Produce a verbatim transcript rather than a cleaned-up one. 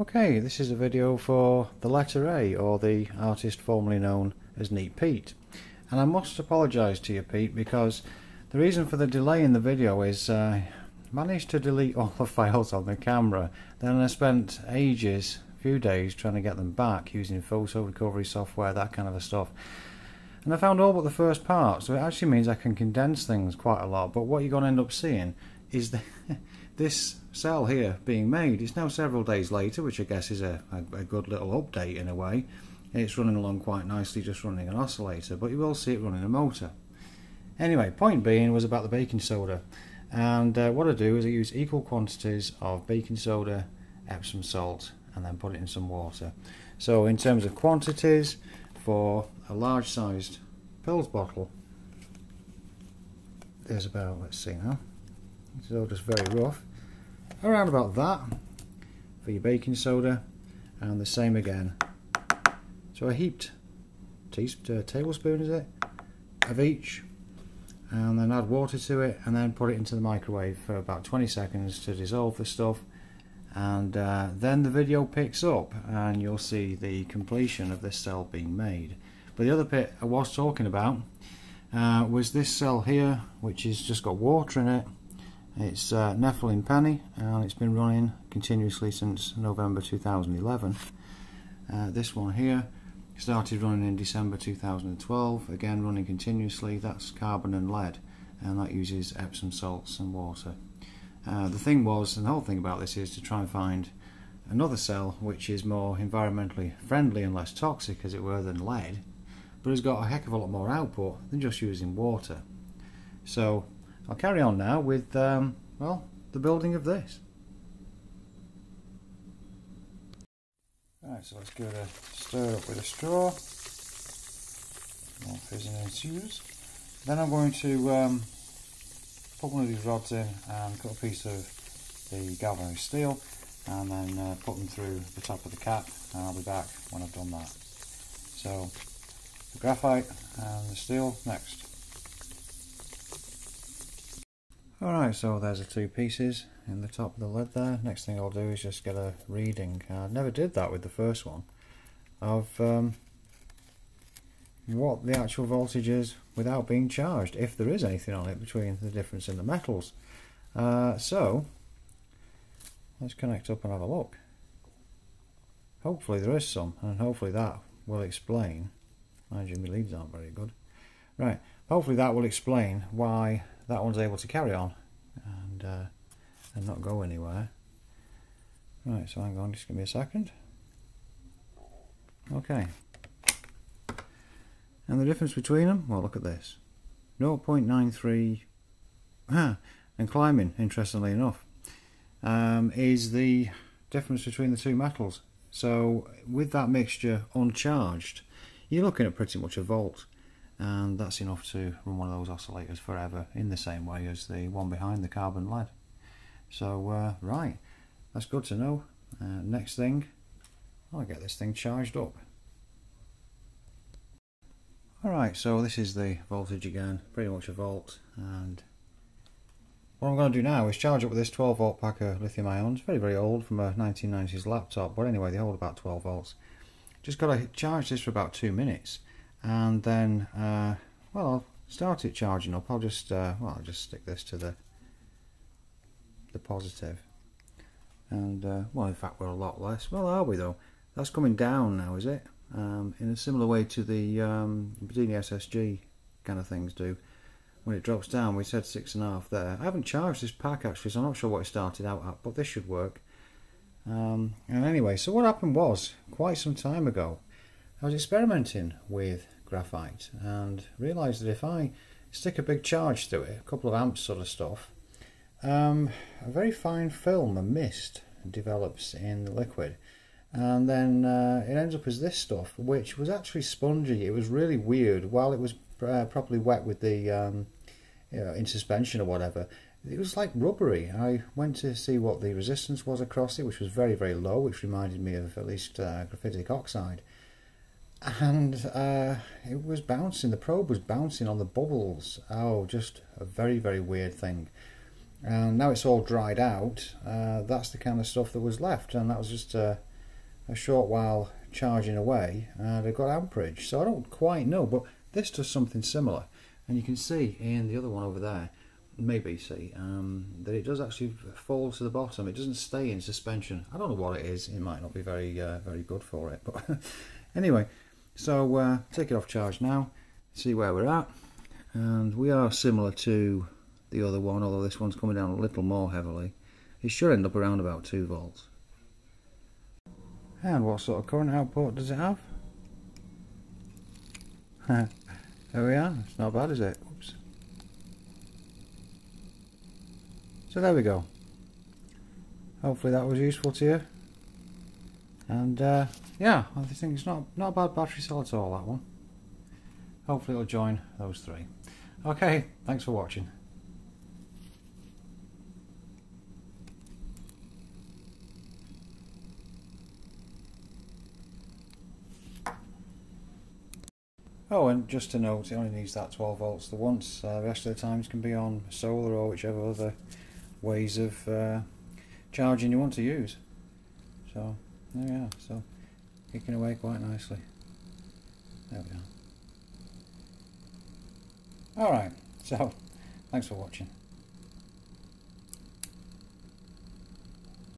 Okay, this is a video for the letter A, or the artist formerly known as Neat Pete. And I must apologise to you, Pete, because the reason for the delay in the video is uh, I managed to delete all the files on the camera. Then I spent ages, a few days, trying to get them back using photo recovery software, that kind of stuff. And I found all but the first part, so it actually means I can condense things quite a lot. But what you're going to end up seeing is the this cell here being made. It's now several days later, which I guess is a, a, a good little update in a way. It's running along quite nicely, just running an oscillator, but you will see it running a motor. Anyway, point being was about the baking soda. And uh, what I do is I use equal quantities of baking soda, Epsom salt, and then put it in some water. So in terms of quantities, for a large sized pills bottle, there's about, let's see now, it's all just very rough, around about that for your baking soda, and the same again. So a heaped teaspoon, uh, tablespoon is it, of each, and then add water to it, and then put it into the microwave for about twenty seconds to dissolve the stuff, and uh, then the video picks up and you'll see the completion of this cell being made. But the other bit I was talking about uh, was this cell here, which has just got water in it. It's uh, Nephilim Penny, and it's been running continuously since November two thousand eleven. Uh, this one here started running in December two thousand twelve, again running continuously. That's carbon and lead, and that uses Epsom salts and water. Uh, the thing was, and the whole thing about this is to try and find another cell which is more environmentally friendly and less toxic, as it were, than lead, but has got a heck of a lot more output than just using water. So I'll carry on now with, um, well, the building of this. Alright, so let's give it a stir up with a straw. More fizzing ensues. Then I'm going to um, put one of these rods in and cut a piece of the galvanized steel, and then uh, put them through the top of the cap, and I'll be back when I've done that. So, the graphite and the steel next. Alright, so there's the two pieces in the top of the lid there. Next thing I'll do is just get a reading. I never did that with the first one, of um, what the actual voltage is without being charged, if there is anything on it between the difference in the metals. Uh, so, let's connect up and have a look. Hopefully there is some, and hopefully that will explain. Mind you, my leads aren't very good. Right, hopefully that will explain why that one's able to carry on and, uh, and not go anywhere. Right, so hang on, just give me a second. Okay. And the difference between them? Well, look at this. zero point nine three, ah, and climbing, interestingly enough, um, is the difference between the two metals. So with that mixture uncharged, you're looking at pretty much a volt. And that's enough to run one of those oscillators forever, in the same way as the one behind the carbon lead. So uh, right, that's good to know. Uh, next thing, I'll get this thing charged up. Alright, so this is the voltage again, pretty much a volt, and what I'm going to do now is charge up with this twelve volt pack of lithium ions. Very very old, from a nineteen nineties laptop, but anyway they hold about twelve volts. Just got to charge this for about two minutes. And then, uh, well, I'll start it charging up. I'll just, uh, well, I'll just stick this to the the positive. And, uh, well, in fact, we're a lot less. Well, are we, though? That's coming down now, is it? Um, in a similar way to the um, Bedini S S G kind of things do. When it drops down, we said six and a half there. I haven't charged this pack, actually, so I'm not sure what it started out at, but this should work. Um, and anyway, so what happened was, quite some time ago, I was experimenting with graphite and realised that if I stick a big charge through it, a couple of amps sort of stuff, um, a very fine film, a mist, develops in the liquid, and then uh, it ends up as this stuff, which was actually spongy. It was really weird. While it was uh, properly wet with the um, you know, in suspension or whatever, it was like rubbery. I went to see what the resistance was across it, which was very very low, which reminded me of at least uh, graphitic oxide. And uh, it was bouncing, the probe was bouncing on the bubbles. Oh, just a very, very weird thing. And now it's all dried out, uh, that's the kind of stuff that was left, and that was just a, a short while charging away, and I've got amperage, so I don't quite know, but this does something similar. And you can see in the other one over there, maybe see, um, that it does actually fall to the bottom. It doesn't stay in suspension. I don't know what it is, it might not be very uh, very good for it, but anyway, so uh, take it off charge now, see where we're at, and we are similar to the other one, although this one's coming down a little more heavily. It should end up around about two volts. And what sort of current output does it have? There we are, it's not bad, is it? Oops. So there we go. Hopefully that was useful to you, and uh, yeah, I think it's not, not a bad battery cell at all, that one. Hopefully it'll join those three. Okay, thanks for watching. Oh, and just to note, it only needs that twelve volts the once. Uh, the rest of the times can be on solar or whichever other ways of uh, charging you want to use. So there we are, so kicking away quite nicely. There we are. Alright, so thanks for watching.